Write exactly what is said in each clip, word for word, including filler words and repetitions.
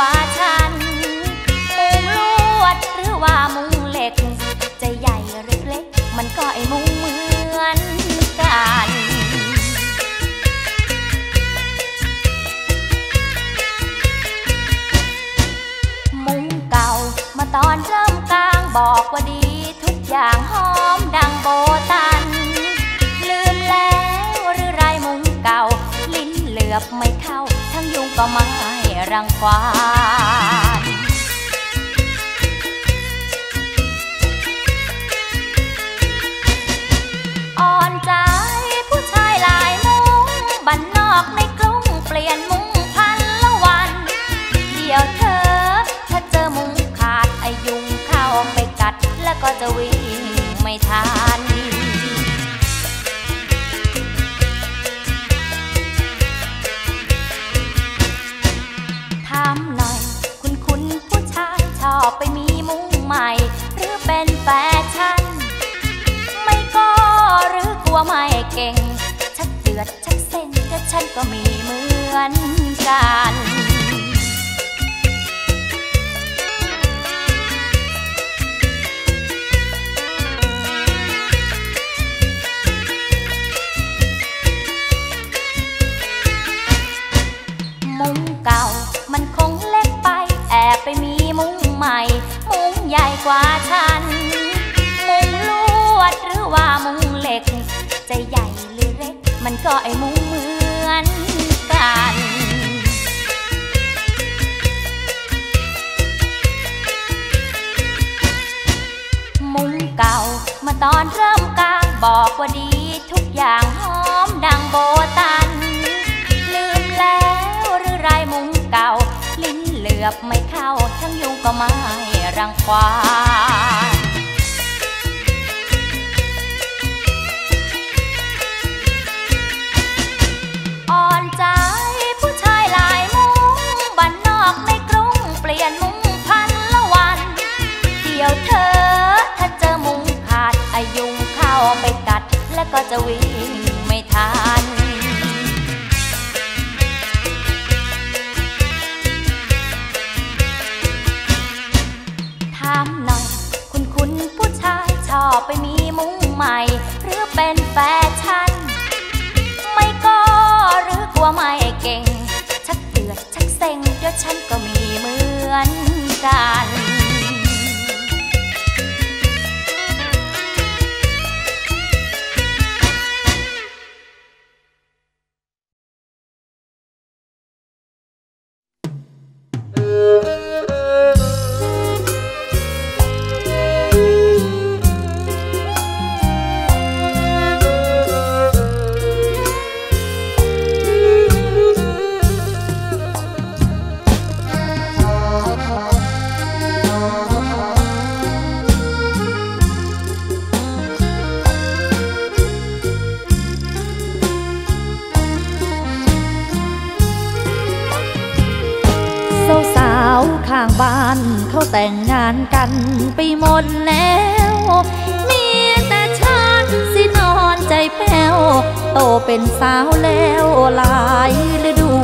ว่าฉันมุงลวดหรือว่ามุงเหล็กจะใหญ่หรือเล็กมันก็ไอมุงเหมือนกันมุงเก่ามาตอนเริ่มกลางบอกว่าดีทุกอย่างหอมดังโบตันลืมแล้วหรือไรมุงเก่าลิ้นเหลือบไม่เข้าทั้งยุงก็ไม่รังควานอ่อนใจผู้ชายหลายมุ้งบ้านนอกในกรุงเปลี่ยนมุ้งพันละวันเดี๋ยวเธอถ้าเจอมุ้งขาดอายุงเข้าไปกัดแล้วก็จะวิ่งไม่ทันหน่อยคุณคุณผู้ชายชอบไปมีมุ้งใหม่หรือเป็นแฟชั่นไม่ก็หรือกลัวไม่เก่งชักเดือดชักเส้นก็ฉันก็มีเหมือนกันมุ้งเก่ามันคงเล็กไปแอบไปมีมุ้งใหม่มุ้งใหญ่กว่าฉันมุ้งลวดหรือว่ามุ้งเหล็กจะใหญ่หรือเล็กมันก็ไอมุ้งเหมือนกันมุ้งเก่ามาตอนเริ่มกลางบอกว่าดีทุกอย่างหอมดังโบตันลืมแล้วหรือไรมุ้งเก่าลิ้นเหลือบไม่เข้าทั้งยุงก็ไม่รังควานอ่อนใจผู้ชายหลายมุ้งบ้านนอกในกรุงเปลี่ยนมุ้งพันละวันเดี๋ยวเธอถ้าเจอมุ้งขาดอายุงเข้าไปกัดแล้วก็จะวิ่งไม่ทันหน่อยคุณคุณผู้ชายชอบไปมีมุ้งใหม่หรือเป็นแฟชั่นไม่ก็หรือกลัวไม่เก่งชักเดือดชักเซ็งเดี๋ยวฉันก็มีเหมือนกันเขาแต่งงานกันไปหมดแล้วมีแต่ฉันสินอนใจแป้วโตเป็นสาวแล้วหลายฤดู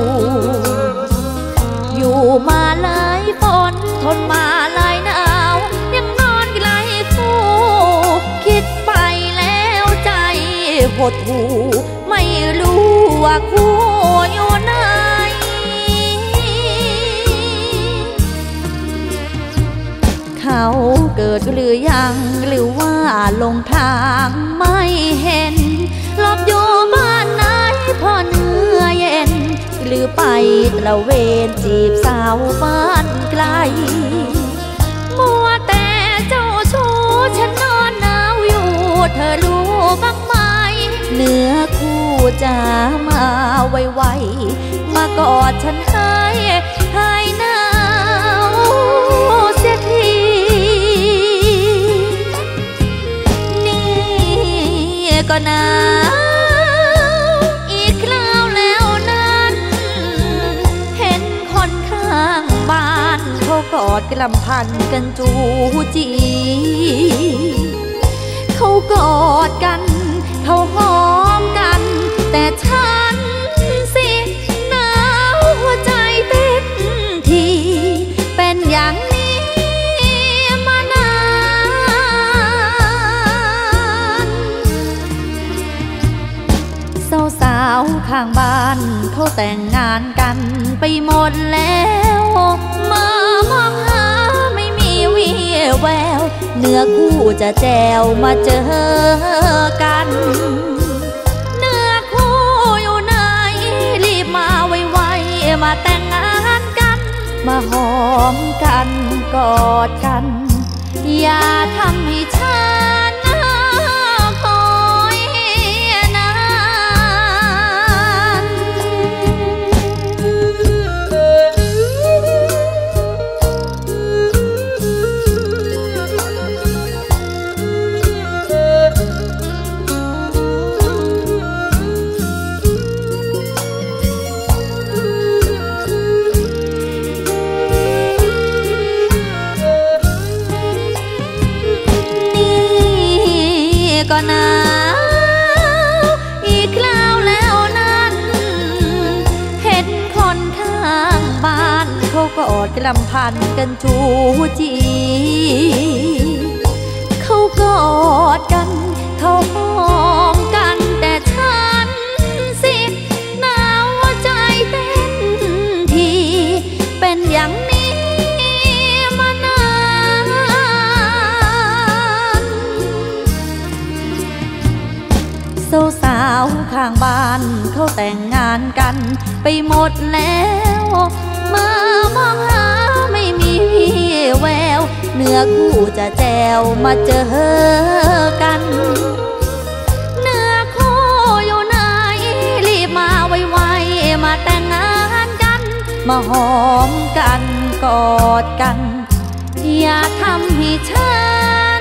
อยู่มาหลายฝนทนมาหลายหนาวยังนอนไกลคู่คิดไปแล้วใจหดหู่ไม่รู้ว่าคู่อยู่ไหนเขาเกิดหรือยังหรือว่าลงทางไม่เห็นหลบอยู่บ้านไหนพอเนื้อเย็นหรือไปตระเวนจีบสาวบ้านไกลมัวแต่เจ้าชู้ฉันนอนหนาวอยู่เธอรู้บ้างไหมเนื้อคู่จะมาไวๆมากอดฉันให้ให้หนาวเสียทีก็หนาวอีกคราวแล้วนั้นเห็นคนข้างบ้านเขากอดกลำพันกันจูจีเขากอดกันเขาหอมกันแต่ฉันสิหนาวหัวใจเต้นที ข้างบ้านเขาแต่งงานกันไปหมดแล้วมามองหาไม่มีวี่แววเนื้อคู่จะแจวมาเจอกันเนื้อคู่อยู่ไหนรีบมาไวๆมาแต่งงานกันมาหอมกันกอดกันอย่าทำให้ฉันคอยนานก็หนาวอีกคราวแล้วนั้นเห็นคนข้างบ้านเขากอดกลำพันกันจูจีเขากอดกันเขาหอมกันแต่ฉันสิหนาวใจเต้นทีเป็นอย่างนี้สาวข้างบ้านเขาแต่งงานกันไปหมดแล้วมามองหาไม่มีแววเนื้อคู่จะแจวมาเจอกันเนื้อคู่อยู่ไหนรีบมาไวๆมาแต่งงานกันมาหอมกันกอดกันอย่าทำให้ฉัน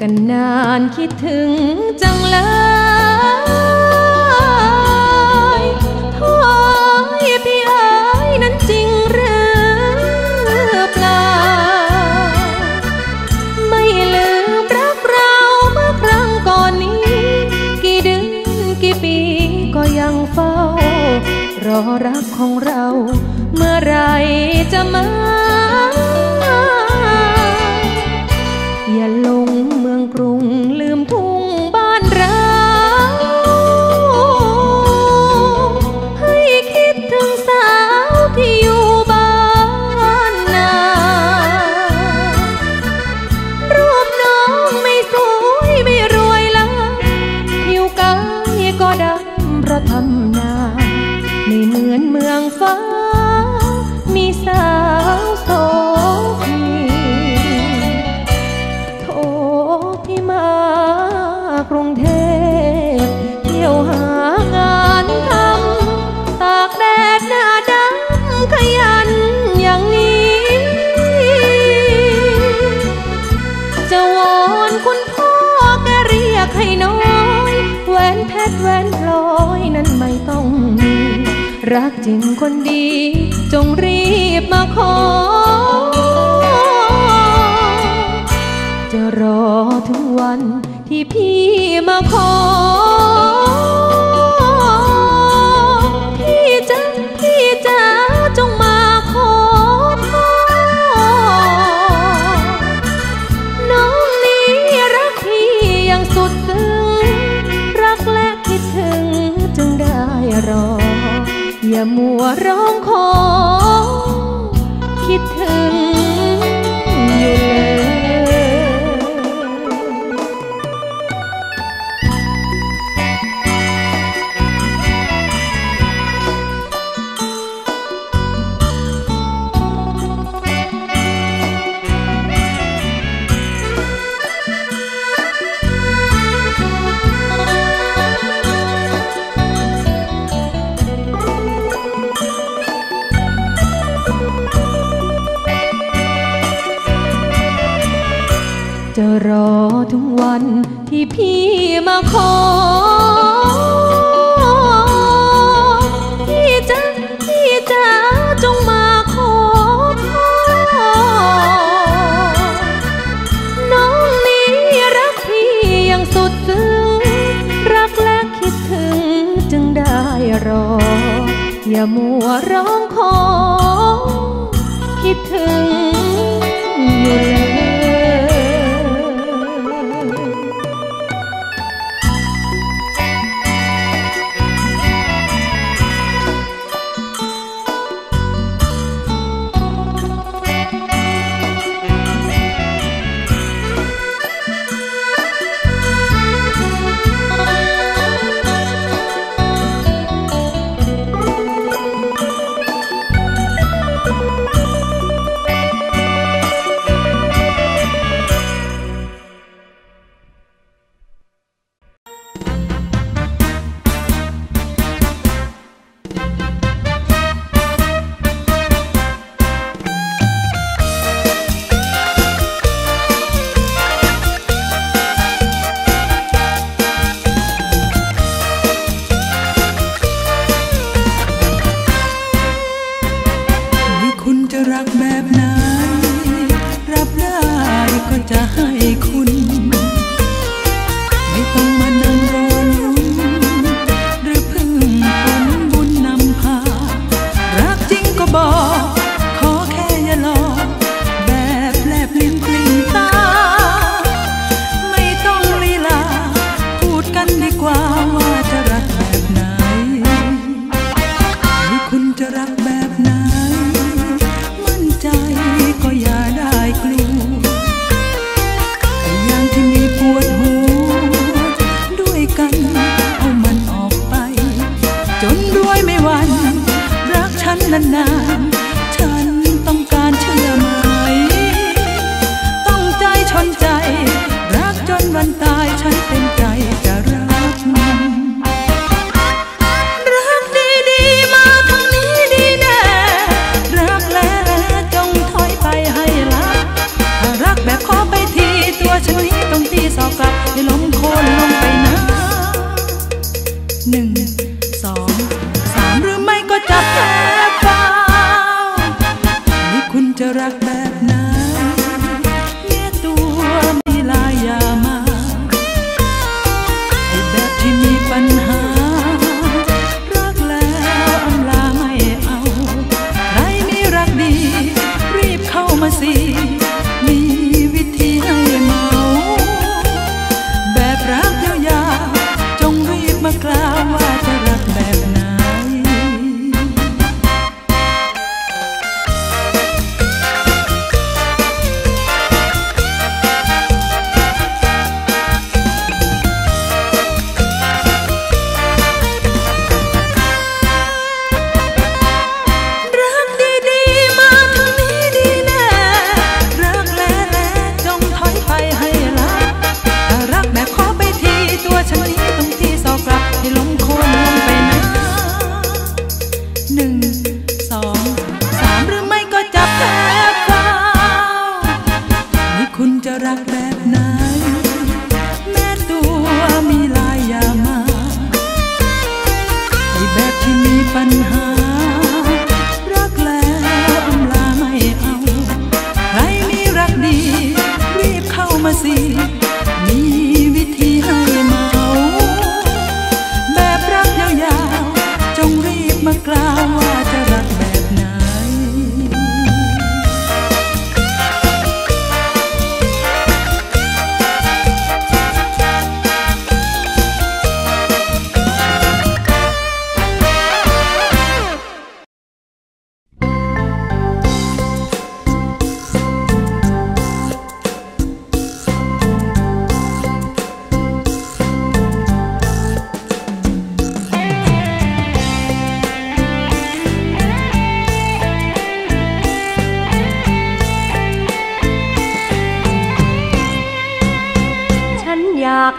กันนานคิดถึงจังเลยท้อยพี่เอ๋ยนั้นจริงหรือเปล่าไม่ลืมรักเราเมื่อครั้งก่อนนี้กี่เดือนกี่ปีก็ยังเฝ้ารอรักของเราเมื่อไรจะมาอย่าหลงเมืองกรุงลืมทุ่งบ้านเราให้คิดถึงสาวที่อยู่บ้านนารูปน้องไม่สวยไม่รวยละผิวกายก็ดำเพราะทำนาไม่เหมือนเมืองฟ้ามีสาวโสภีกรุงเทพเที่ยวหางานทำตากแดดหน้าดำขยันอย่างนี้จะวอนคุณพ่อแกเรียกให้น้อยแหวนเพชรแหวนพลอยนั้นไม่ต้องมีรักจริงคนดีจงรีบมาขอจะรอถึงวันที่พี่มาขอพี่จ๋าพี่จ๋าจงมาขอพ่อน้องนี้รักพี่อย่างสุดซึ้งรักและคิดถึงจึงได้รออย่ามัวร้องขอคิดถึงอยู่เลย จะรอถึงวันที่พี่มาขอพี่จะพี่จะจงมาขอน้องนี้รักพี่อย่างสุดซึ้งรักและคิดถึงจึงได้รออย่ามัวร้องขอคิดถึงอยู่เลย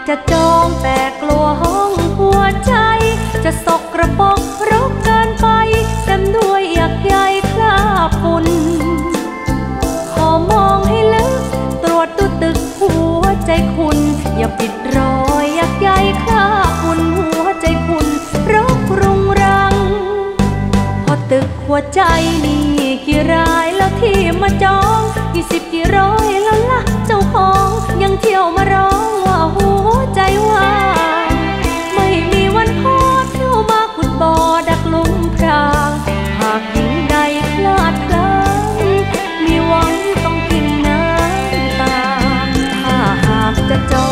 จะจองแต่กลัวห้องหัวใจจะสกกระปกรกเกินไปเต็มด้วยหยักใยคราบฝุ่นขอมองให้ลึกตรวจดูตึกหัว ใจคุณอย่าปิดรอยยักใยฆ่าคุณหัวใจคุณรกรุงรังพอตึกหัวใจนี่กี่รายแล้วที่มาจองกี่สิบกี่ร้อยแล้วล่ะเจ้าของยังเที่ยวมาร้องว่าหัวใจว่างไม่มีวันพอเที่ยวมาขุดบ่อดักหลุมพรางหากหญิงใดพลาดพลั้งมีหวังต้องกินน้ำตาถ้าหากจะจอ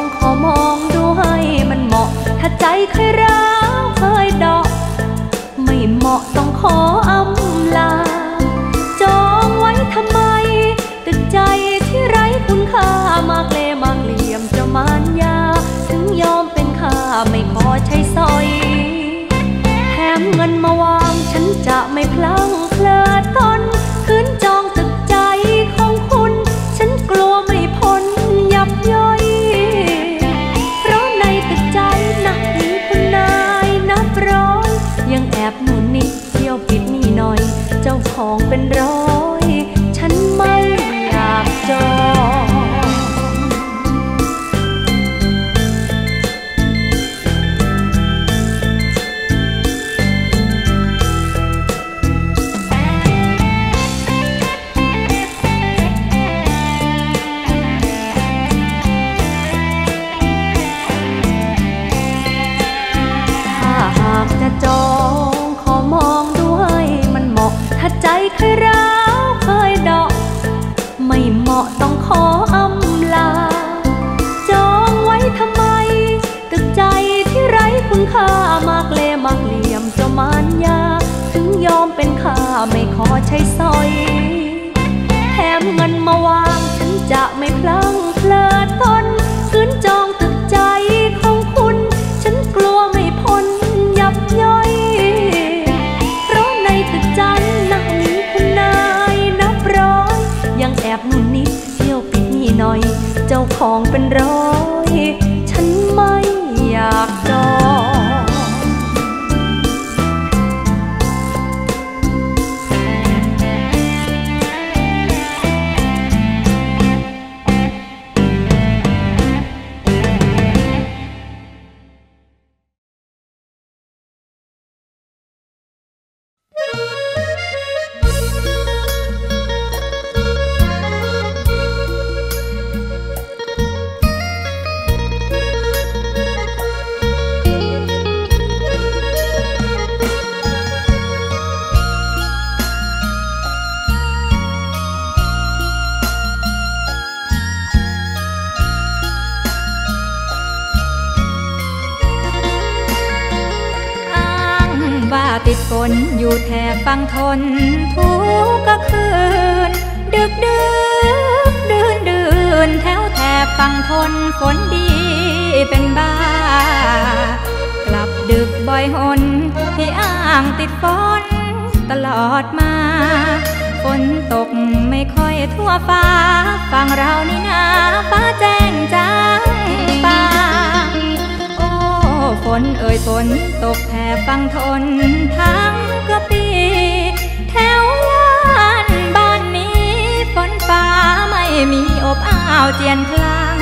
งขอมองดูให้มันเหมาะถ้าใจเคยร้าวเคยดอกไม่เหมาะต้องขออำลาจองไว้ทำไมแต่ใจที่ไร้คุณค่ามากเลมากเหลี่ยมเจ้ามารยาถึงยอมเป็นข้าไม่ขอใช้สอยแถมเงินมาวางฉันจะไม่พลั้งเพลิดเพลินคืนจองตึกใจของคุณฉันกลัวไม่พ้นยับย่อยเพราะในตึกใจนักหญิงคุณนายนับร้อยยังแอบหนุนนิดเที่ยวปิดนี่หน่อยเจ้าของเป็นร้อยฉันไม่อยากจองจองขอมองดูให้มันเหมาะถ้าใจเคยร้าวเคยดอกไม่เหมาะต้องขออำลาจองไว้ทำไมตึกใจที่ไร้คุณค่ามากเลมากเหลี่ยมเจ้ามารยาถึงยอมเป็นข้าไม่ขอใช้สอยแถมเงินมาวางฉันจะไม่พลั้งเพลิดเพลินคืนจองตึกใจของคุณฉันกลัวไม่พ้นย่อยเพราะในตึกจันนักหนีคุณนายนับร้อยยังแอบหนุนนิดเที่ยวปิดนี่หน่อยเจ้าของเป็นร้อยฉันไม่อยากจองติดฝนอยู่แถบฝั่งทนทุกก็คืนดึกดื่นดื่นดื่นแถวแถบฝั่งทนฝนดีเป็นบ้ากลับดึกบ่อยหนที่อ้างติดฝนตลอดมาฝนตกไม่ค่อยทั่วฟ้าฝั่งเรานี่นาฟ้าแจ้งจางบางโอ้ฝนเอ่ยฝนตกแถบฝั่งทนทั้งกะปีแถวล้านบ้านนี้ฝนฟ้าไม่มีอบอ้าวเจียนคลั่ง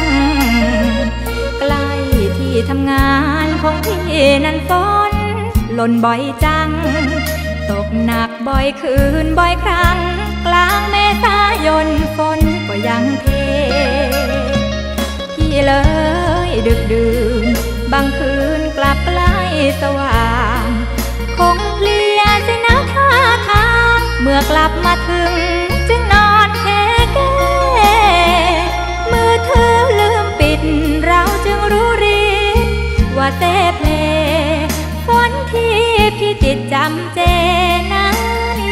ใกล้ที่ทำงานของพี่นั้นฝนหล่นบ่อยจังตกหนักบ่อยคืนบ่อยครั้งกลางเมษายนฝนก็ยังเทพี่เลยดึกดื่นบางคืนกลับใกล้สว่างคงเพลียสินะท่าทางเมื่อกลับมาถึงจึงนอนเทเกมือเธอลืมปิดเราจึงรู้รีว่าเซเพลฝนที่พี่ติดจำเจนั้น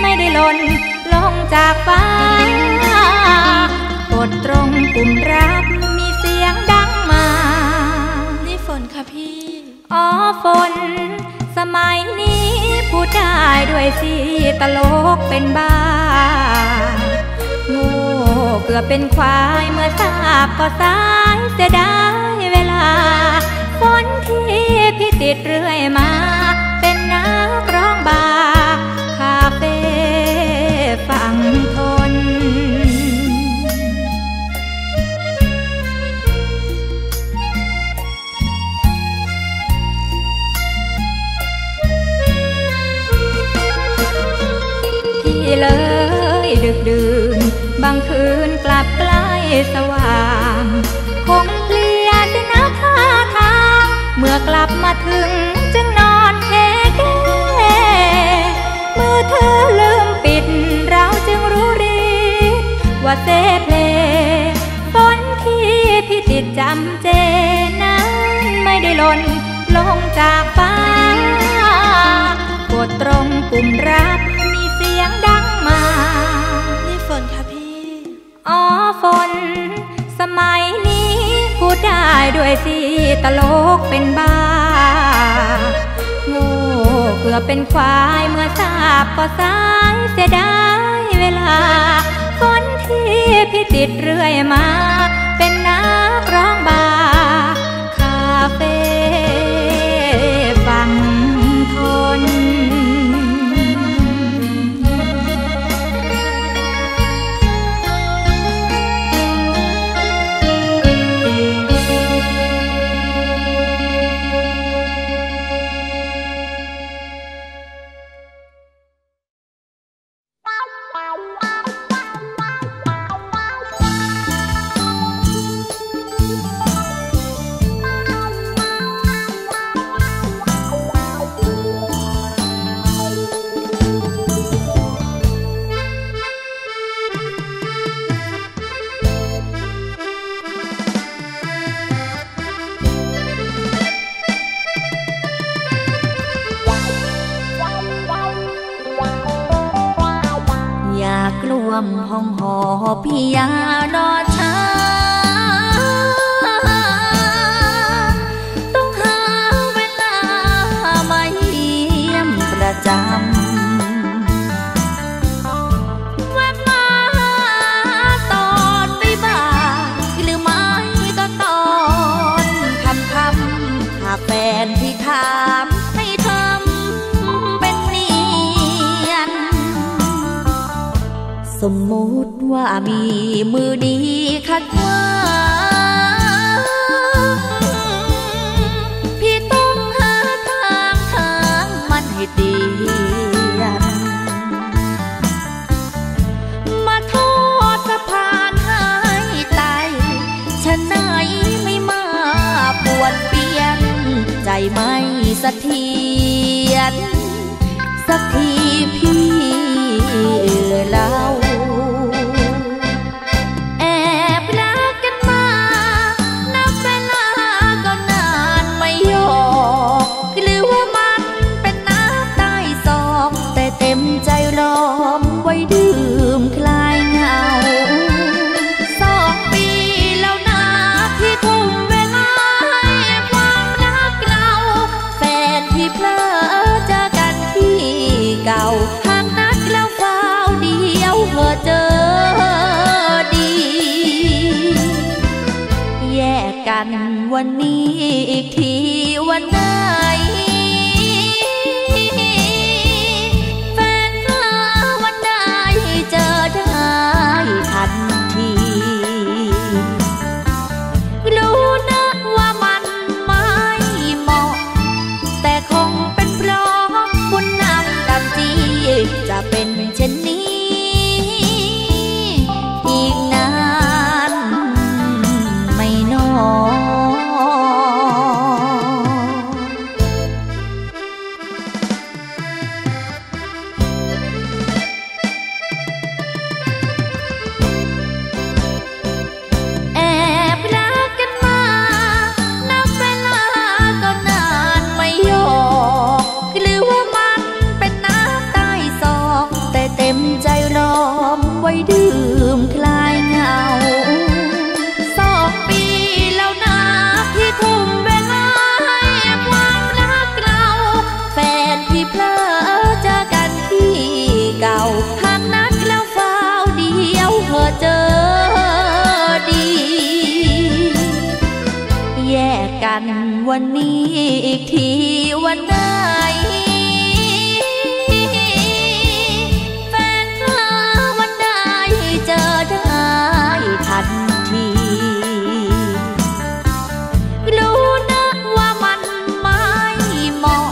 ไม่ได้หล่นลงจากฟ้ากดตรงปุ่มรับมีเสียงดังมานี่ฝนค่ะพี่อ๋อฝนสมัยนี้พูดได้ด้วยสิตลกเป็นบ้าโง่เกือบเป็นควายเมื่อทราบก็สายเสียดายเวลาฝนที่พี่ติดเรื่อยมาเป็นนักร้องบาร์คาเฟ่ฝั่งทน สว่างคงเพลียสินะท่าทางเมื่อกลับมาถึงจึงนอนแค่แก่มือเธอลืมปิดเราจึงรู้รีว่าเซเพลฝนที่พี่ติดจำเจนั้นไม่ได้หล่นลงจากฟ้ากดตรงปุ่มรับมีเสียงดังมานี่ฝนค่ะพี่อ๋อฝนสมัยนี้พูดได้ด้วยสิตลกเป็นบ้าโง่เกือบเป็นควายเมื่อทราบก็สายเสียดายเวลาฝนที่พี่ติดเรื่อยมาเป็นนักร้องบาร์คาเฟ่ฟังทนห้องหอพี่อย่ารอช้าต้องหาเวลามาเยี่ยมประจำแวะมาตอนบ่ายหรือไม่ก็ตอนค่ำๆหากแฟนที่ถามสมมุติว่ามีมือดีขัดขวางพี่ต้องหาทางทางมันให้เตียนมาทอดสะพานให้ตายฉันไหนไม่มาปวดเปลี่ยนใจไม่เสถียรสักทีพี่เล่าวันนี้อีกทีวันไหนแฟนเธอวันใดเจอได้ทันทีรู้นะว่ามันไม่เหมาะแต่คงเป็นเพราะบุญนำตามจีจะเป็นเช่นนี้อีกนานไม่นอนวันนี้อีกทีวันไหนแฟนเธอวันใดเจอได้ทันทีรู้นะว่ามันไม่เหมาะ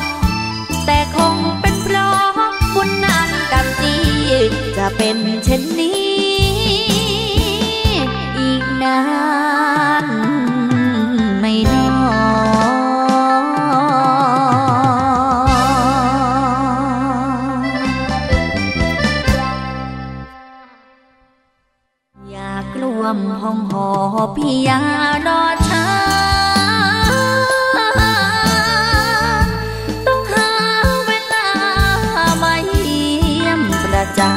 แต่คงเป็นเพราะบุญนั้นกรรมดีจะเป็นเช่นนี้อีกนะ านไม่นอนอยากรวมห้องหอพี่ยารอช้าต้องหาเวลามาเยี่ยมประจำ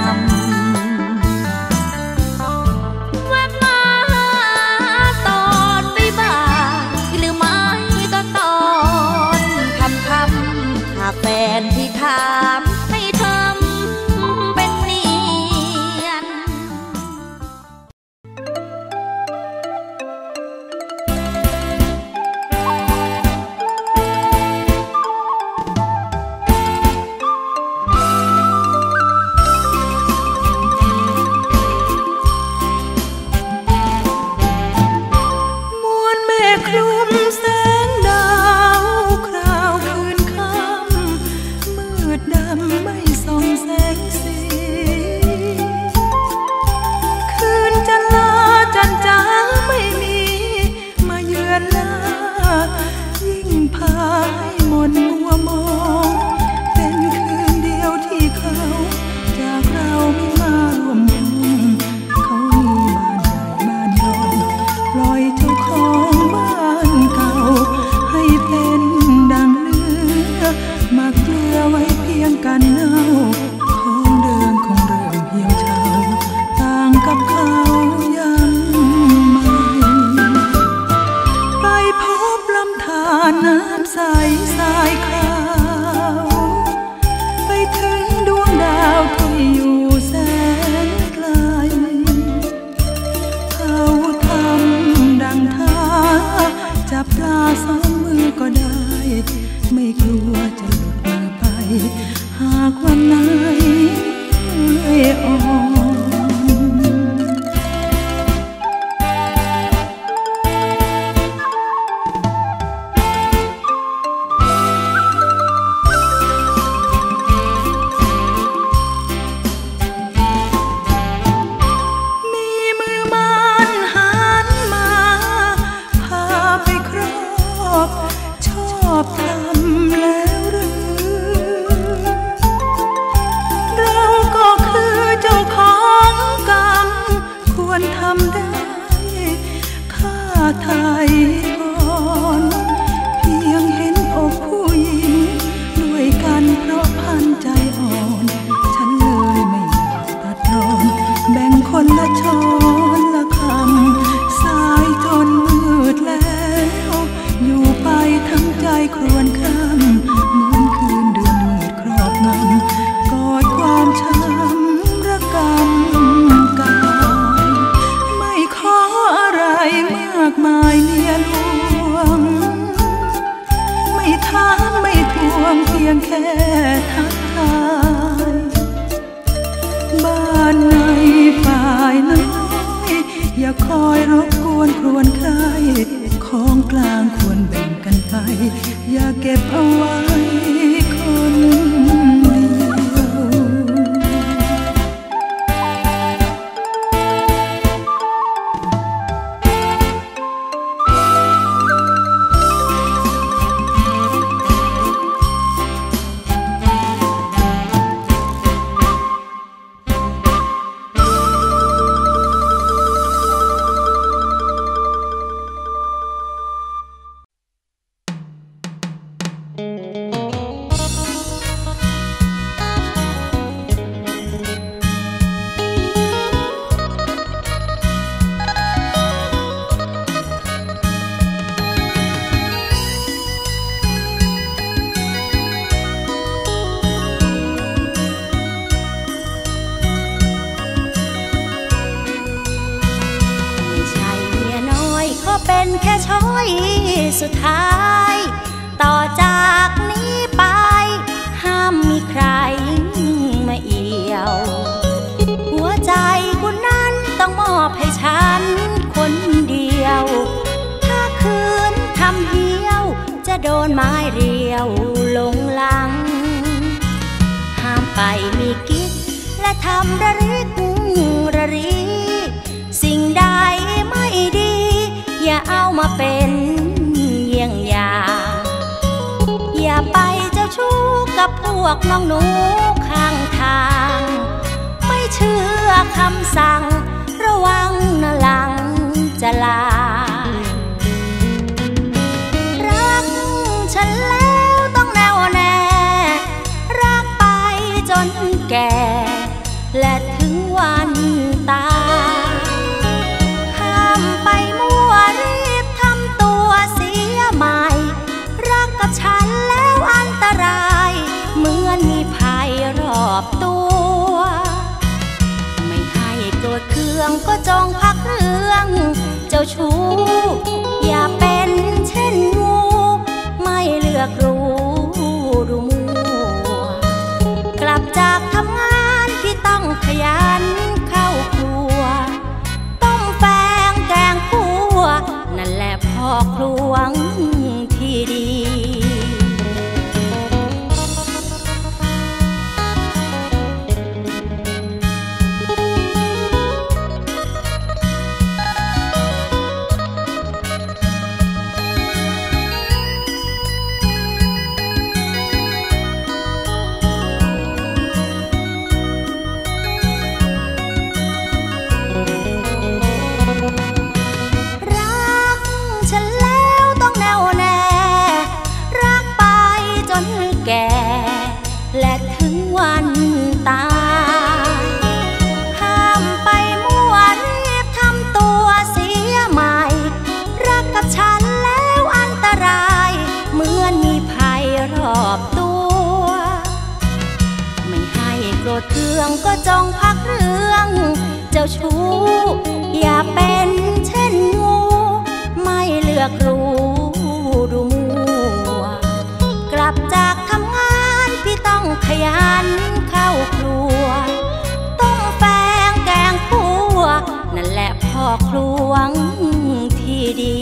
สุดท้ายต่อจากนี้ไปห้ามมีใครมาเอี่ยวหัวใจคุณนั้นต้องมอบให้ฉันคนเดียวถ้าคืนทำเหี้ยวจะโดนไม้เรียวลงหลังห้ามไปมีกิ๊กและทำระริกระรีสิ่งใดไม่ดี มาเป็นเยี่ยงอย่างอย่าไปเจ้าชู้กับพวกน้องหนูข้างทางไม่เชื่อคำสั่งระวังนะหลังจะลารักฉันแล้วต้องแน่วแน่รักไปจนแก่และถึงวันตายฉันแล้วอันตรายเหมือนมีภัยรอบตัวไม่ให้โกรธเคืองก็จงพักเรื่องเจ้าชู้อย่าเป็นเช่นงูไม่เลือกรู้ดูมัวกลับจากทำงานที่ต้องขยันเข้าครัวต้มแฟงแกงคั่วนั่นแหละพ่อครัวที่ดีและถึงวันตายห้ามไปมั่วรีบทำตัวเสียใหม่รักกับฉันแล้วอันตรายเหมือนมีภัยรอบตัวไม่ให้โกรธเคืองก็จงพักเรื่องเจ้าชู้อย่าเป็นเช่นงูไม่เลือกรู้ดูมัวกลับจากทำงานพี่ต้องขยันเข้าครัวต้องแฟงแกงคั่วนั่นแหละพ่อครัวที่ดี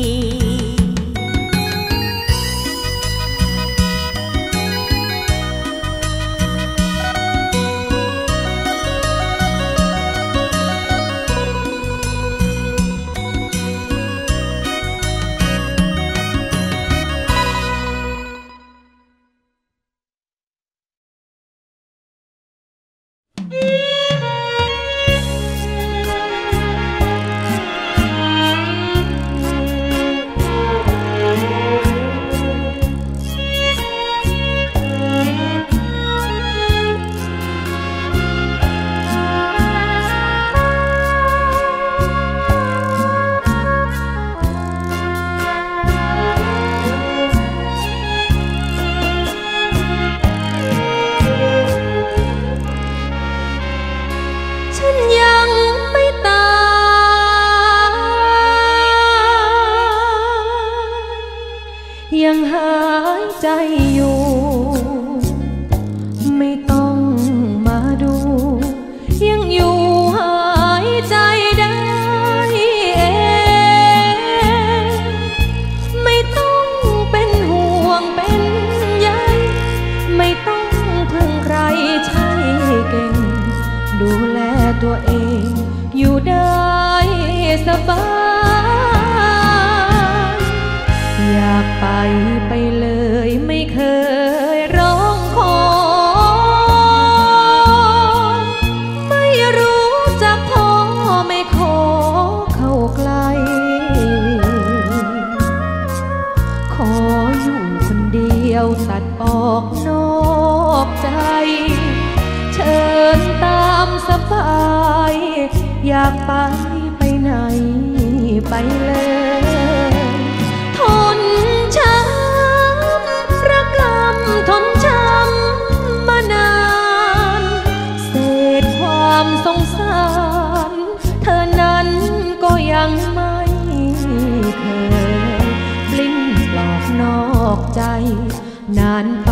นานไป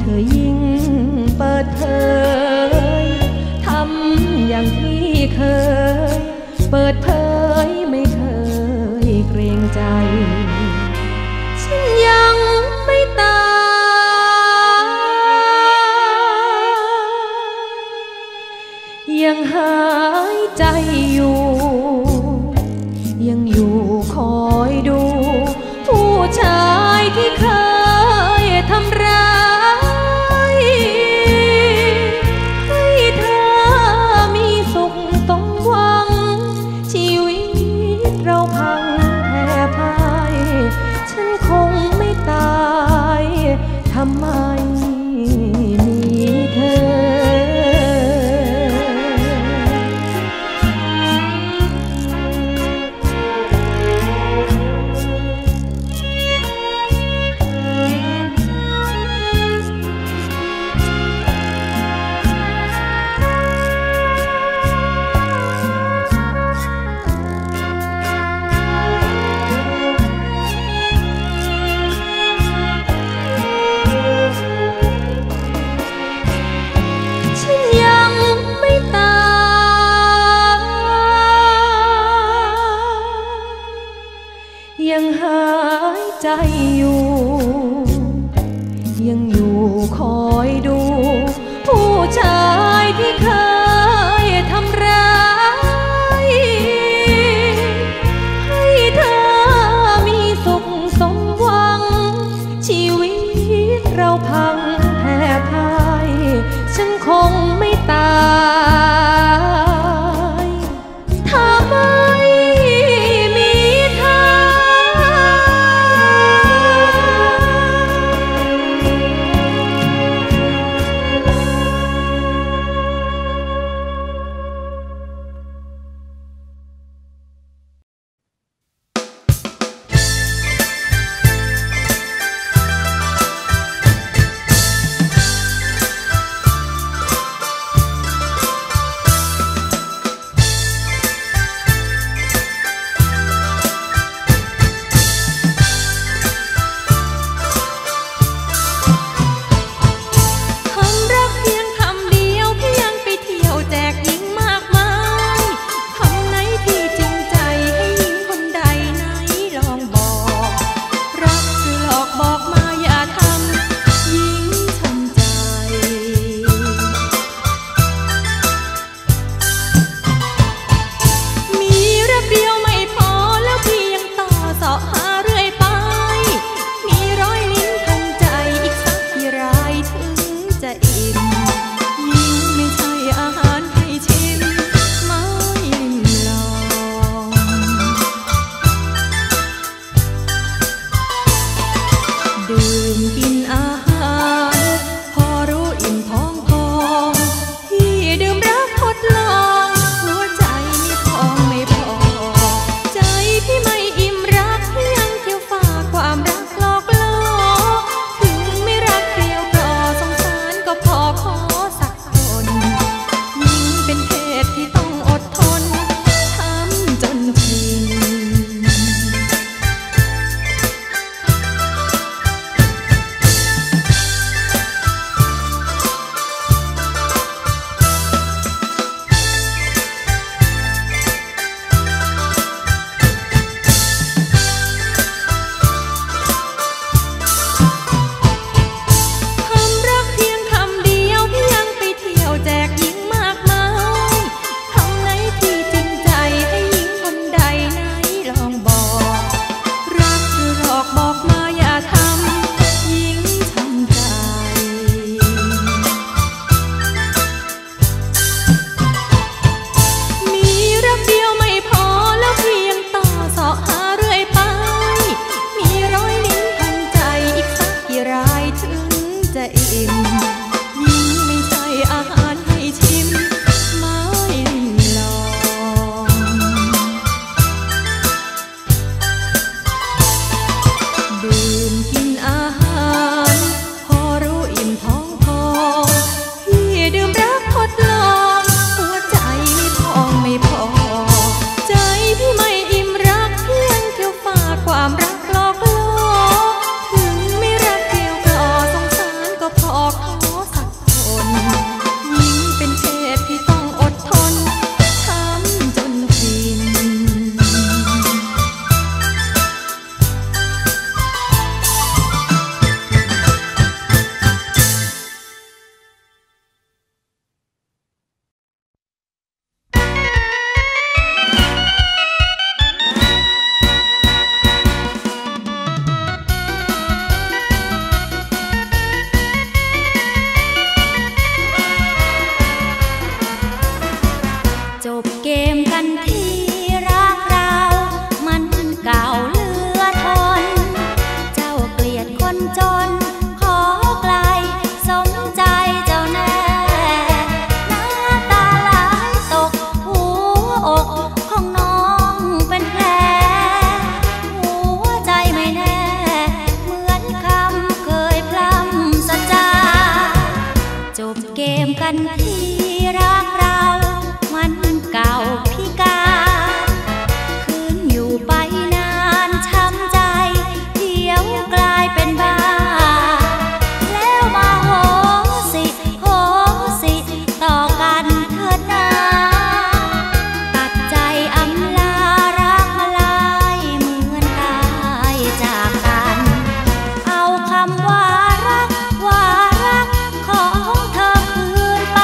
เธอยิ่งเปิดเผยทำอย่างที่เคยเปิดเผยไม่เคยเกรงใจฉันยังไม่ตายยังหายใจอยู่ยังอยู่คอยดู ชายที่เคยทำร้ายให้เธอมีสุขต้องหวังชีวิตเราพังแพ้พ่ายฉันคงไม่ตายทำไมยังหายใจอยู่ยังอยู่คอยดูผู้ชายที่เคยทำร้ายให้เธอมีสุขสมหวังชีวิตเราพังแพ้พ่ายฉันคงไม่ตาย กันที่รักเรามันเก่าพิการคืนอยู่ไปนานช้ำใจเดี๋ยวกลายเป็นบ้าแล้วมาโหสิโหสิต่อกันเถิดนาตัดใจอำลารักมาลายเหมือนตายจากกันเอาคำว่ารักว่ารักของเธอคืนไป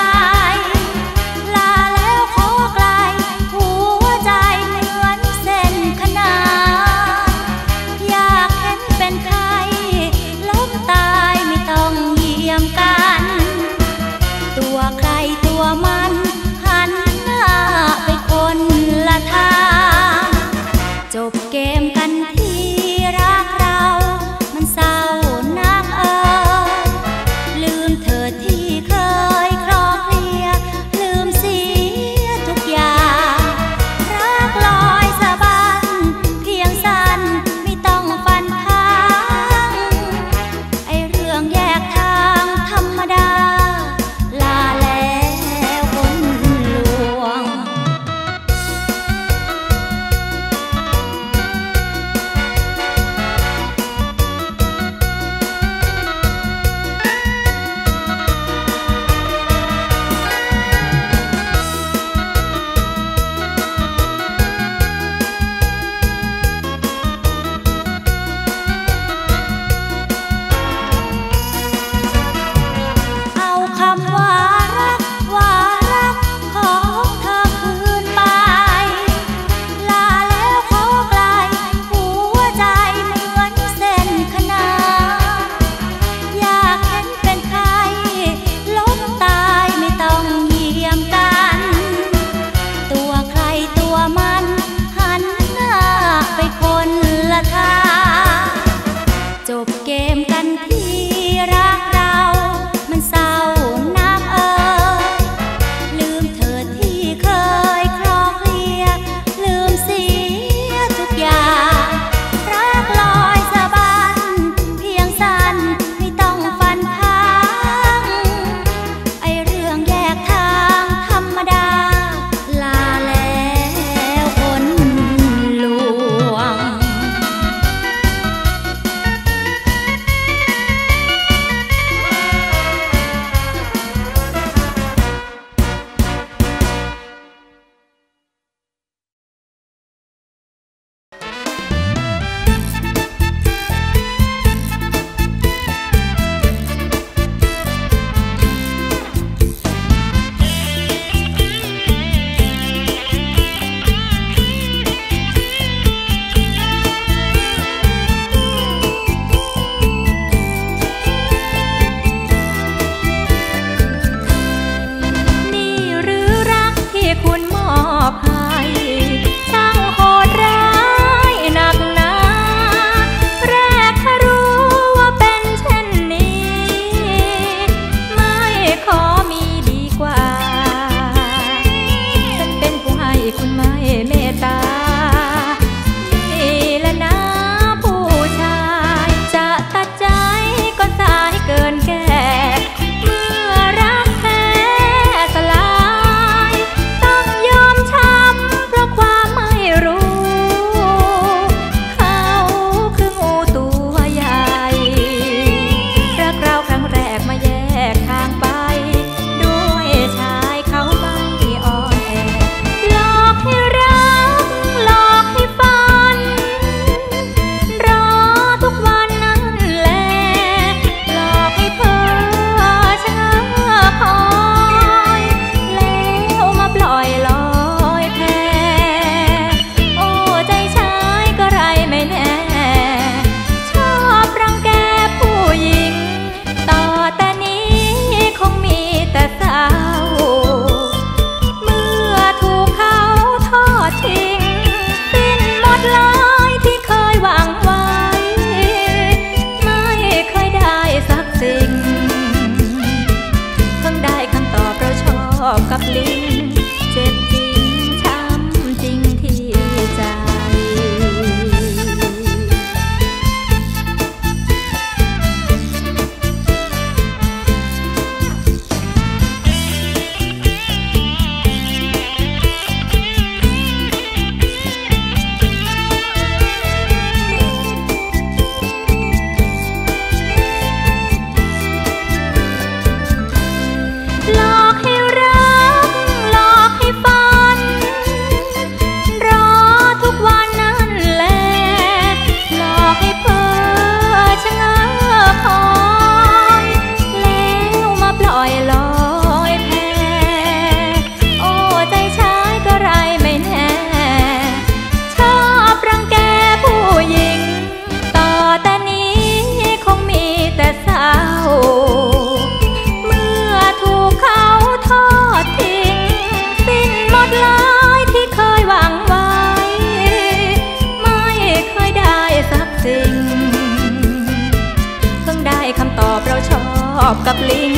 อบกับลิง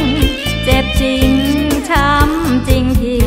เจ็บจริงช้ำจริงที่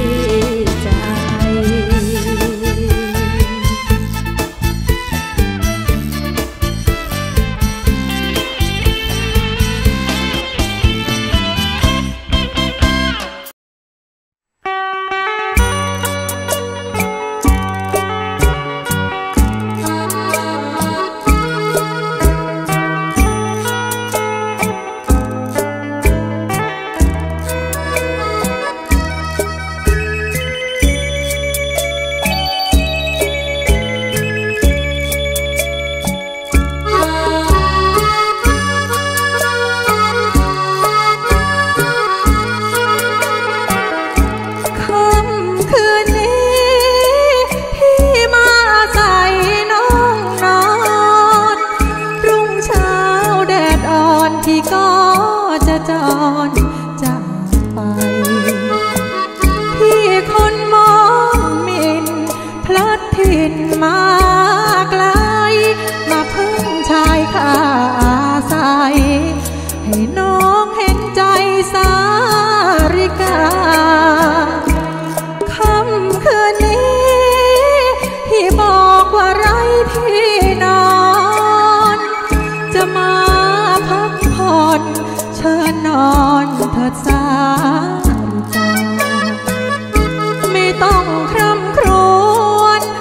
ใ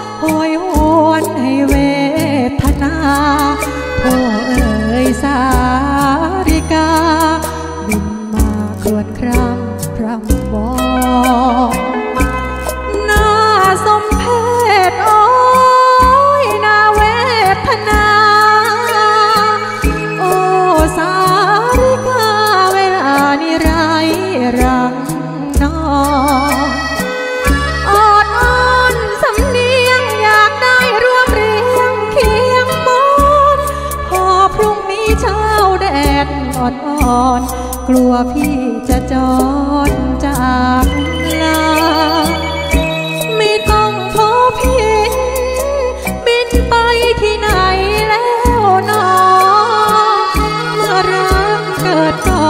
จกลัวพี่จะจรจากลาไม่ต้องพอเพียงบินไปที่ไหนแล้วนอเมื่อรักเกิดต่อ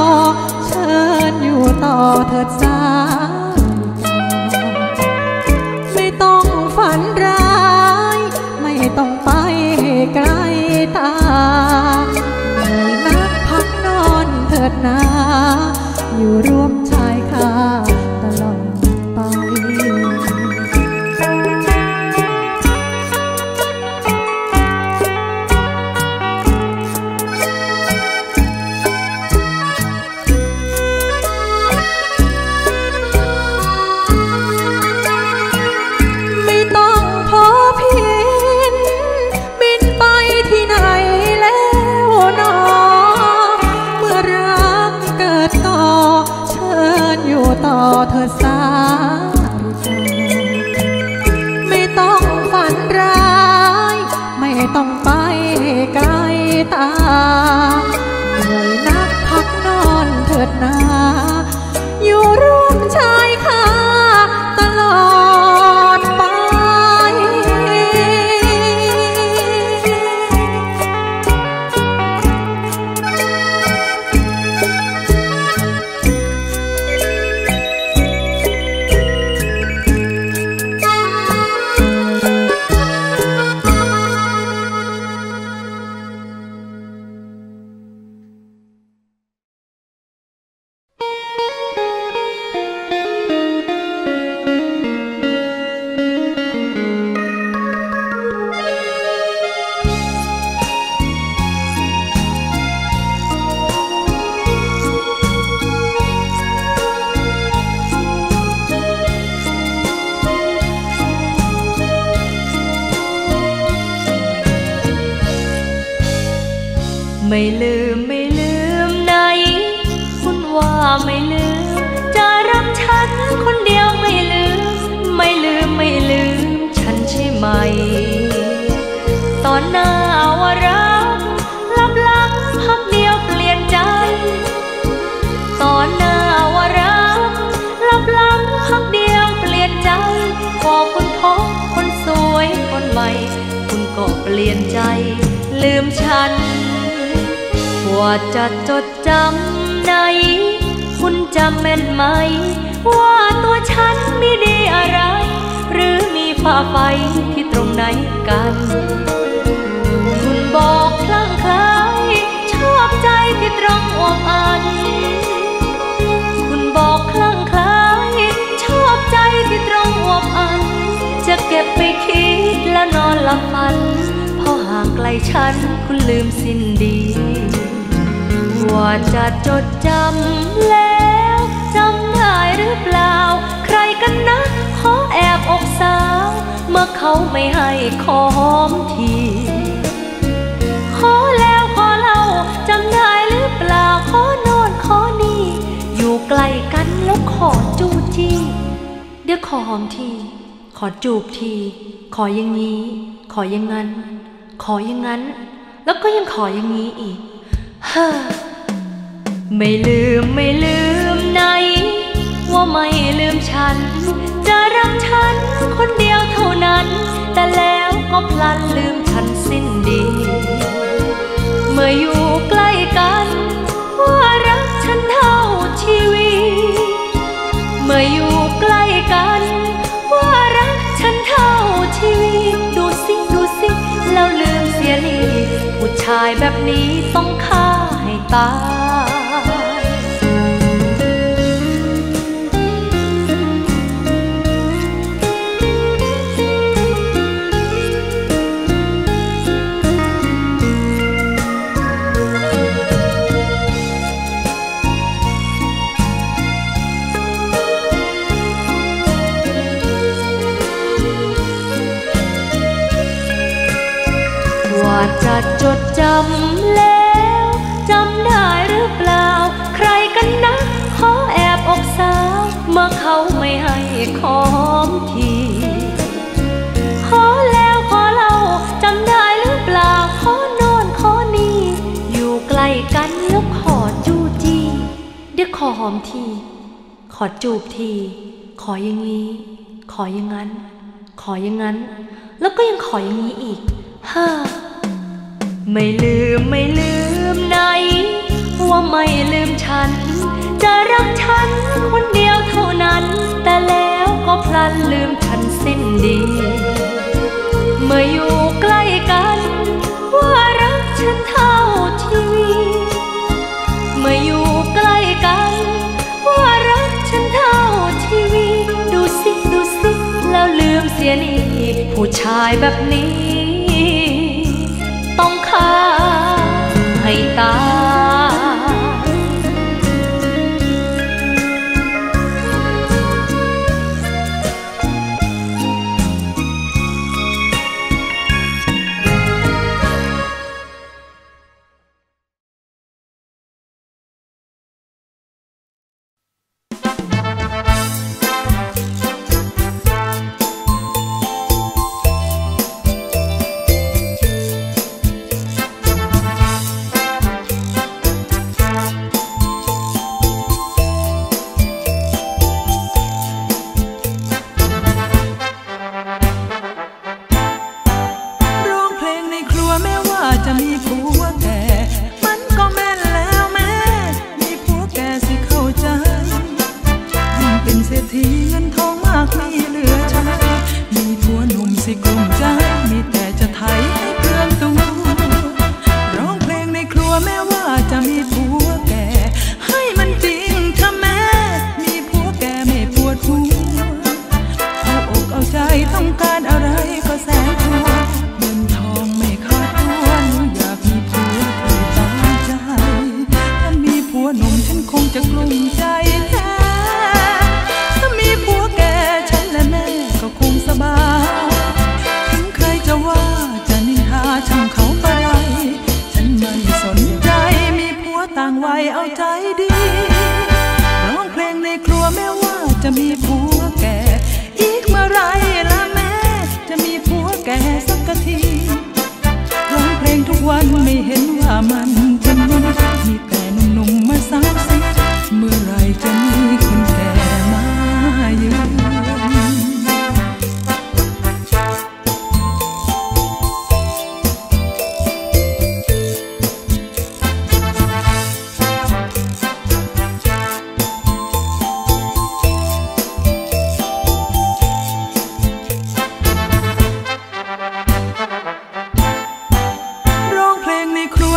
เชิญอยู่ต่อเถิดสาไม่ต้องฝันร้ายไม่ต้องไปไกลตานะอยู่ร่วมชายคาตลอดไปไม่ต้องพอเพียงบินไปที่ไหนแล้วนอต่อเธอสาไม่ต้องฝันร้ายไม่ต้องไปไกลตาเหนื่อยนักพักนอนเถิดนาอยู่ร่วมชายคาตลอดไปไม่ลืมไม่ลืมไหนคุณว่าไม่ลืมจะรักฉันคนเดียวไม่ลืมไม่ลืมไม่ลืมฉันใช่ไหมตอนหน้าว่ารักลับหลังพักเดียวเปลี่ยนใจตอนหน้าว่ารักลับหลังพักเดียวเปลี่ยนใจพอคุณพบคนสวยคนใหม่คุณก็เปลี่ยนใจลืมฉันว่าจะจดจำ ไหนคุณจำแม่นไหมว่าตัวฉันไม่ดีอะไรหรือมีฝ่าไฟที่ตรงไหนกันคุณบอกคลั่งไคล้ชอบใจที่ตรงอกอันคุณบอกคลั่งไคล้ชอบใจที่ตรงอกอันจะเก็บไปคิดและนอนหลับฝันพอห่างไกลฉันคุณลืมสิ้นดีว่าจะจดจำแล้วจำได้หรือเปล่าใครกันนะขอแอบอกสาวเมื่อเขาไม่ให้ขอหอมทีขอแล้วขอเล่าจำได้หรือเปล่าขอนอนขอนี่อยู่ใกล้กันแล้วขอจูบทีเดี๋ยวขอหอมทีขอจูบทีขออย่างนี้ขออย่างนั้นขออย่างนั้นแล้วก็ยังขออย่างนี้อีกไม่ลืมไม่ลืมไหนว่าไม่ลืมฉันจะรักฉันคนเดียวเท่านั้นแต่แล้วก็พลันลืมฉันสิ้นดีเมื่ออยู่ใกล้กันว่ารักฉันเท่าชีวิตเมื่ออยู่ใกล้กันว่ารักฉันเท่าชีวิตดูสิดูสิแล้วลืมเสียลีผู้ชายแบบนี้ต้องฆ่าให้ตายจะจดจำแล้วจำได้หรือเปล่าใครกันนะขอแอบอกสาวเมื่อเขาไม่ให้ขอหอมทีขอแล้วขอเล่าจำได้หรือเปล่าขอนอนขอนี่อยู่ใกล้กันแล้วขอจูจีเดี๋ยวขอหอมทีขอจูบทีขออย่างนี้ขออย่างนั้นขออย่างนั้นแล้วก็ยังขออย่างนี้อีกฮ่าไม่ลืมไม่ลืมไหนว่าไม่ลืมฉันจะรักฉันคนเดียวเท่านั้นแต่แล้วก็พลันลืมฉันสิ้นดีเมื่ออยู่ใกล้กันว่ารักฉันเท่าชีวิตเมื่ออยู่ใกล้กันว่ารักฉันเท่าชีวิตดูสิดูสิแล้วลืมเสียนี่ผู้ชายแบบนี้ต้องฆ่าให้ตาย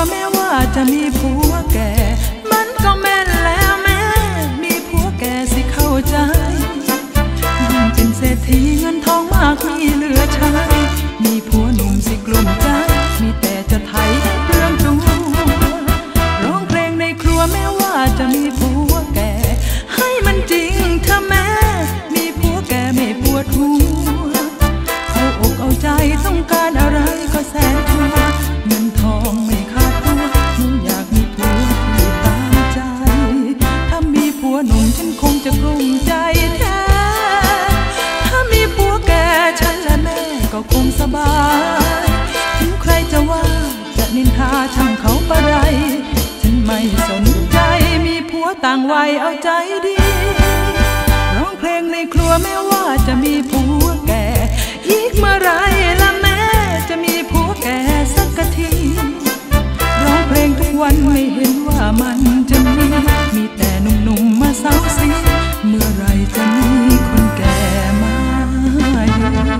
ว่าแม้ว่าจะมีผัวแก่มันก็แม่นแล้วแม่มีผัวแก่สิเข้าใจยิ่งเป็นเศรษฐีเงินทองมากมีเหลือใช้มีผัวหนุ่มสิกลุ่มใจมีแต่จะไถเรื่องดูร้องเพลงในครัวแม้ว่าจะมีผัวแก่ให้มันจริงเธอแม่มีผัวแก่ไม่ปวดหัวเอาอกเอาใจต้องการอะไรก็แสนชัวเงินทองไม่ขาดตัวฉันอยากมีผัวที่ตามใจถ้ามีผัวหนุ่มฉันคงจะกลุ้มใจแท้ถ้ามีผัวแก่ฉันและแม่ก็คงสบายถึงใครจะว่าจะนินทาช่างเขาปะไรฉันไม่สนใจมีผัวต่างวัยเอาใจดีร้องเพลงในครัวแม้ว่าจะมีผัวแก่อีกเมื่อไรละแม่จะมีผัวแก่สักทีร้องเพลงทุกวันไม่เห็นว่ามันจะมีมีแต่หนุ่มๆมาเซาซีเมื่อไรจะมีคนแก่มาเยือน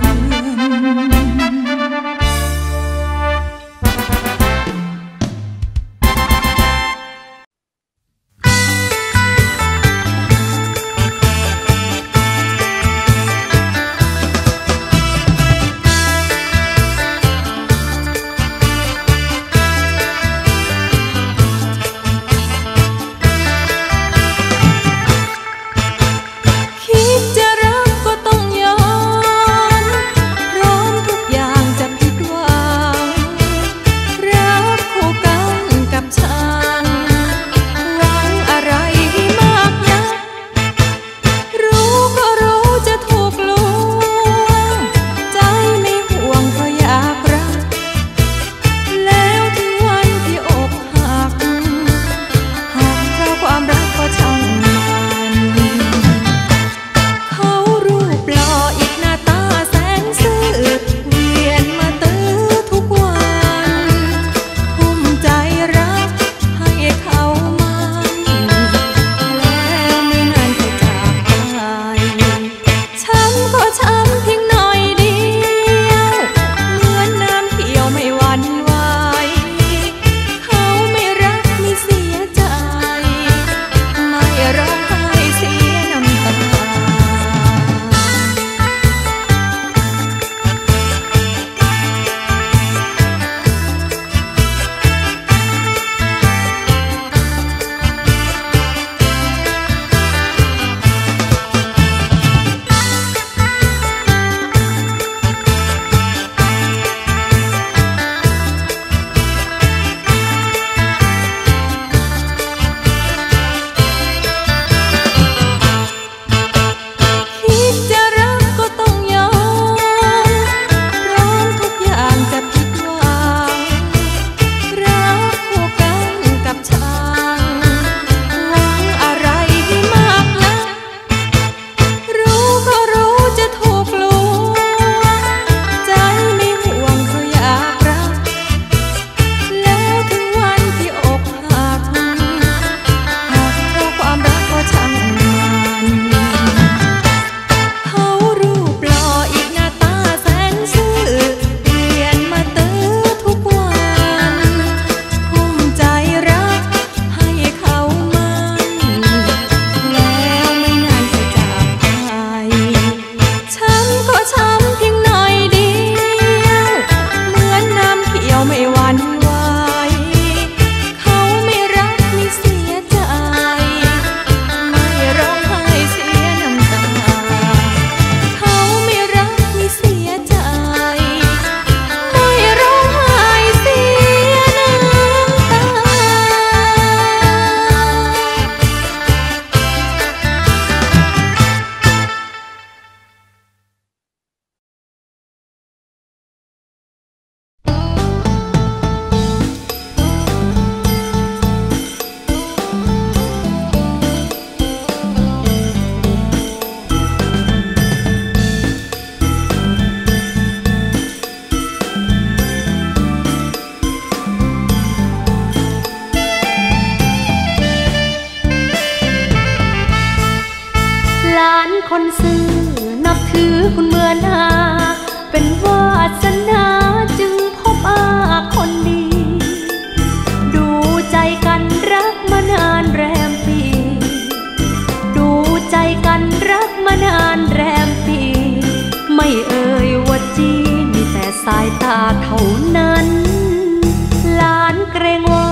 รงว่า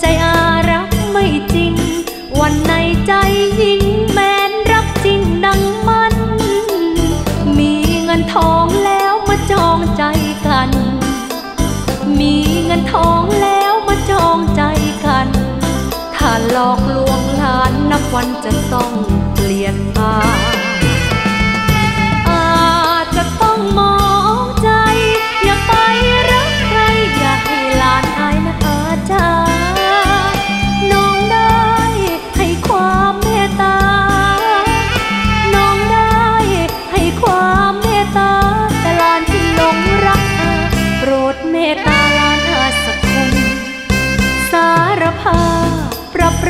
ใจอารักไม่จริงวันในใจยิ่งแม้นรักจริงดังมันมีเงินทองแล้วมาจองใจกันมีเงินทองแล้วมาจองใจกันถ้าหลอกลวงหลานนับวันจะต้องเปลี่ยนตา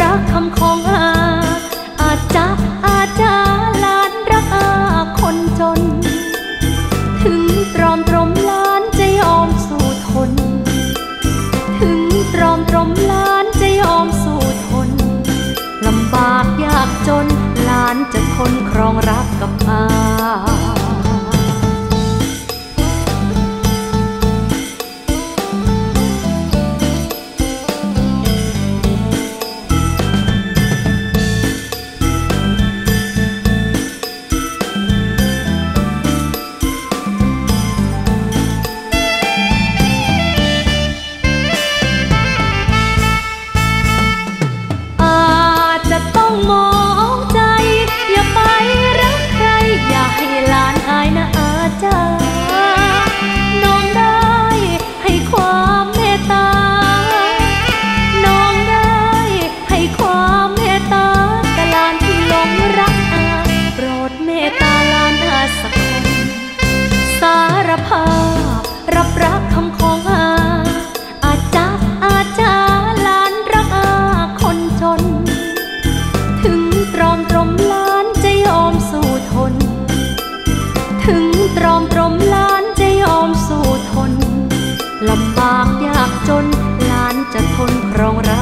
รักคำของอาอาจาอาจาหลานรักอาคนจนถึงตรอมตรมหลานจะยอมสู้ทนถึงตรอมตรมหลานจะยอมสู้ทนลำบากยากจนหลานจะทนครองรักกับอารับรักคำของอาอาจาอาจาหลานรักอาคนจนถึงตรอมตรมหลานจะยอมสู้ทนถึงตรอมตรมหลานจะยอมสู้ทนลำบากยากจนหลานจะทนครองรัก